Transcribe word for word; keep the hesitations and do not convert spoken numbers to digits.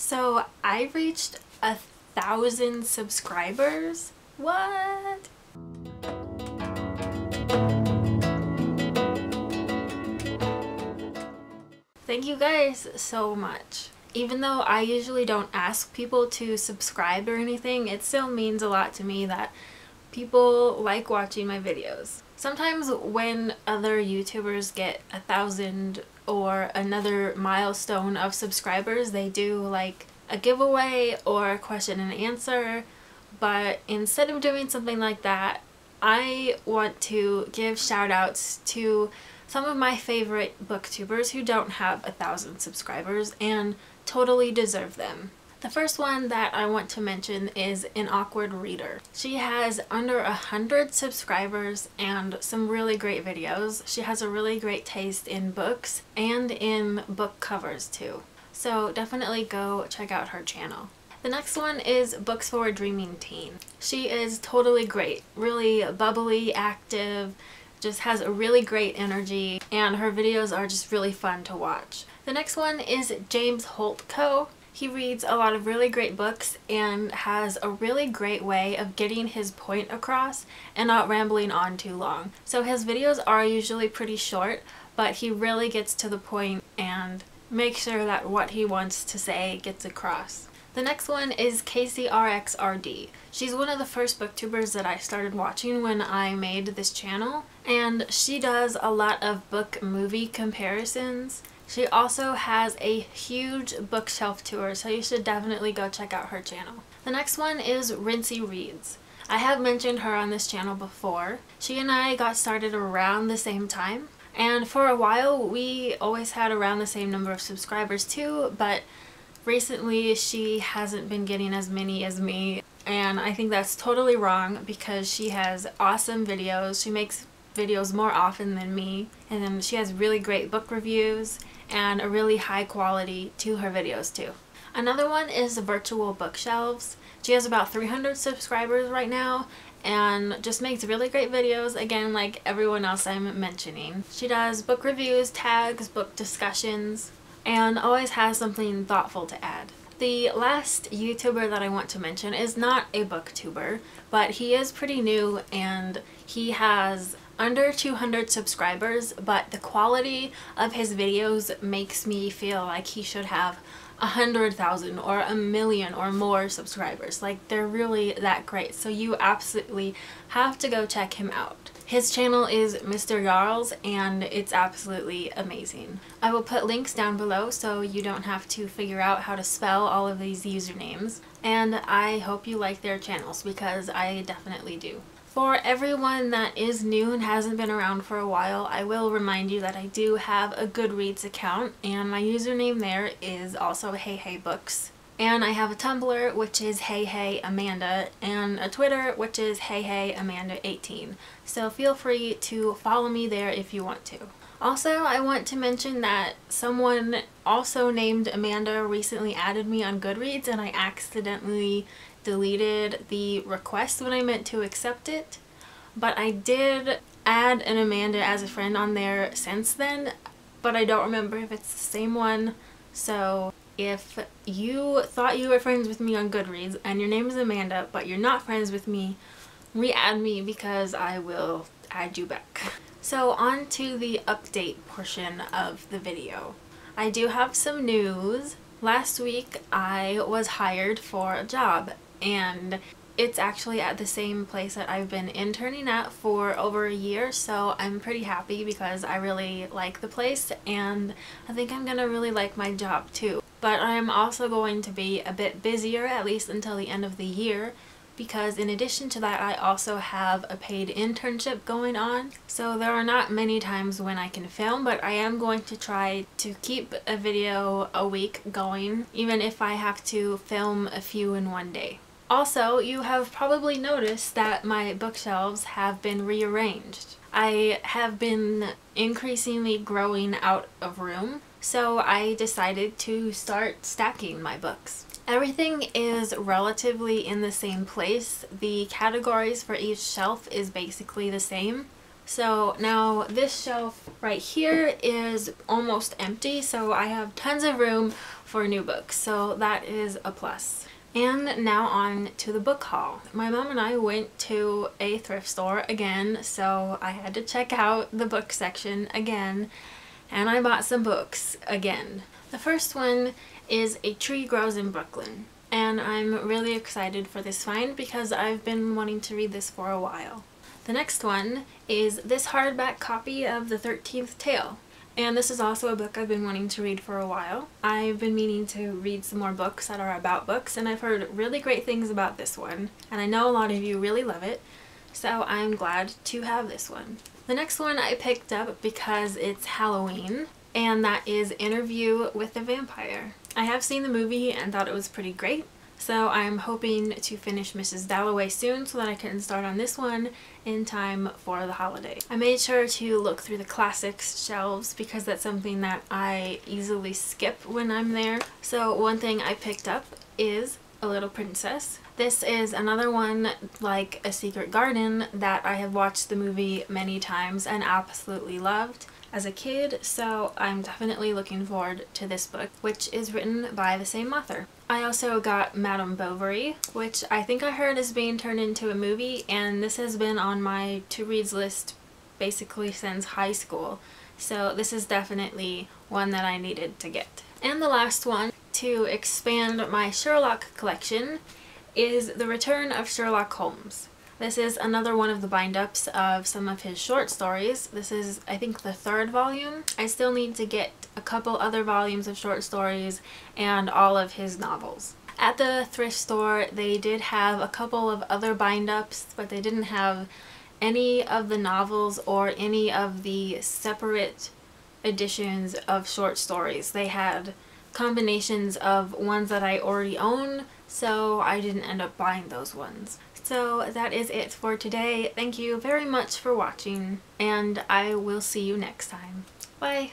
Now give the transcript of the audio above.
So I reached a thousand subscribers. What? Thank you guys so much. Even though I usually don't ask people to subscribe or anything, it still means a lot to me that people like watching my videos. Sometimes when other YouTubers get a thousand or another milestone of subscribers, they do like a giveaway or a question and answer, but instead of doing something like that, I want to give shout outs to some of my favorite booktubers who don't have a thousand subscribers and totally deserve them. The first one that I want to mention is An Awkward Reader. She has under a hundred subscribers and some really great videos. She has a really great taste in books and in book covers too. So definitely go check out her channel. The next one is Books for a Dreaming Teen. She is totally great, really bubbly, active, just has a really great energy, and her videos are just really fun to watch. The next one is James Holt Co. He reads a lot of really great books and has a really great way of getting his point across and not rambling on too long. So his videos are usually pretty short, but he really gets to the point and makes sure that what he wants to say gets across. The next one is Kasey R X R D. She's one of the first booktubers that I started watching when I made this channel, and she does a lot of book-movie comparisons. She also has a huge bookshelf tour, so you should definitely go check out her channel. The next one is Rincey Reads. I have mentioned her on this channel before. She and I got started around the same time, and for a while we always had around the same number of subscribers too, but recently she hasn't been getting as many as me, and I think that's totally wrong because she has awesome videos. She makes videos more often than me, and then she has really great book reviews and a really high quality to her videos too. Another one is Virtual Bookshelves. She has about three hundred subscribers right now and just makes really great videos, again like everyone else I'm mentioning. She does book reviews, tags, book discussions, and always has something thoughtful to add. The last YouTuber that I want to mention is not a booktuber, but he is pretty new and he has under two hundred subscribers, but the quality of his videos makes me feel like he should have a hundred thousand or a million or more subscribers. Like, they're really that great, so you absolutely have to go check him out. His channel is Mister Yarles and it's absolutely amazing. I will put links down below so you don't have to figure out how to spell all of these usernames, and I hope you like their channels because I definitely do. For everyone that is new and hasn't been around for a while, I will remind you that I do have a Goodreads account, and my username there is also heyheybooks. And I have a Tumblr, which is heyheyamanda, and a Twitter, which is hey hey amanda eighteen. So feel free to follow me there if you want to. Also, I want to mention that someone also named Amanda recently added me on Goodreads, and I accidentally deleted the request when I meant to accept it, but I did add an Amanda as a friend on there since then, but I don't remember if it's the same one. So if you thought you were friends with me on Goodreads and your name is Amanda but you're not friends with me, re-add me because I will add you back. So on to the update portion of the video. I do have some news. Last week I was hired for a job, and it's actually at the same place that I've been interning at for over a year, so I'm pretty happy because I really like the place and I think I'm gonna really like my job too. But I'm also going to be a bit busier, at least until the end of the year, because in addition to that I also have a paid internship going on, so there are not many times when I can film, but I am going to try to keep a video a week going, even if I have to film a few in one day. Also, you have probably noticed that my bookshelves have been rearranged. I have been increasingly growing out of room, so I decided to start stacking my books. Everything is relatively in the same place. The categories for each shelf is basically the same, So now this shelf right here is almost empty, so I have tons of room for new books, so that is a plus. And now on to the book haul. My mom and I went to a thrift store again, so I had to check out the book section again, and I bought some books again. The first one is A Tree Grows in Brooklyn, and I'm really excited for this find because I've been wanting to read this for a while. The next one is this hardback copy of The Thirteenth Tale. And this is also a book I've been wanting to read for a while. I've been meaning to read some more books that are about books, and I've heard really great things about this one, and I know a lot of you really love it, so I'm glad to have this one. The next one I picked up because it's Halloween, and that is Interview with the Vampire. I have seen the movie and thought it was pretty great, so I'm hoping to finish Missus Dalloway soon so that I can start on this one in time for the holiday. I made sure to look through the classics shelves because that's something that I easily skip when I'm there. So one thing I picked up is A Little Princess. This is another one like A Secret Garden that I have watched the movie many times and absolutely loved as a kid, so I'm definitely looking forward to this book, which is written by the same author. I also got Madame Bovary, which I think I heard is being turned into a movie, and this has been on my to-reads list basically since high school, so this is definitely one that I needed to get. And the last one to expand my Sherlock collection is The Return of Sherlock Holmes. This is another one of the bind-ups of some of his short stories. This is, I think, the third volume. I still need to get a couple other volumes of short stories and all of his novels. At the thrift store, they did have a couple of other bind-ups, but they didn't have any of the novels or any of the separate editions of short stories. They had combinations of ones that I already own, so I didn't end up buying those ones. So that is it for today. Thank you very much for watching, and I will see you next time. Bye!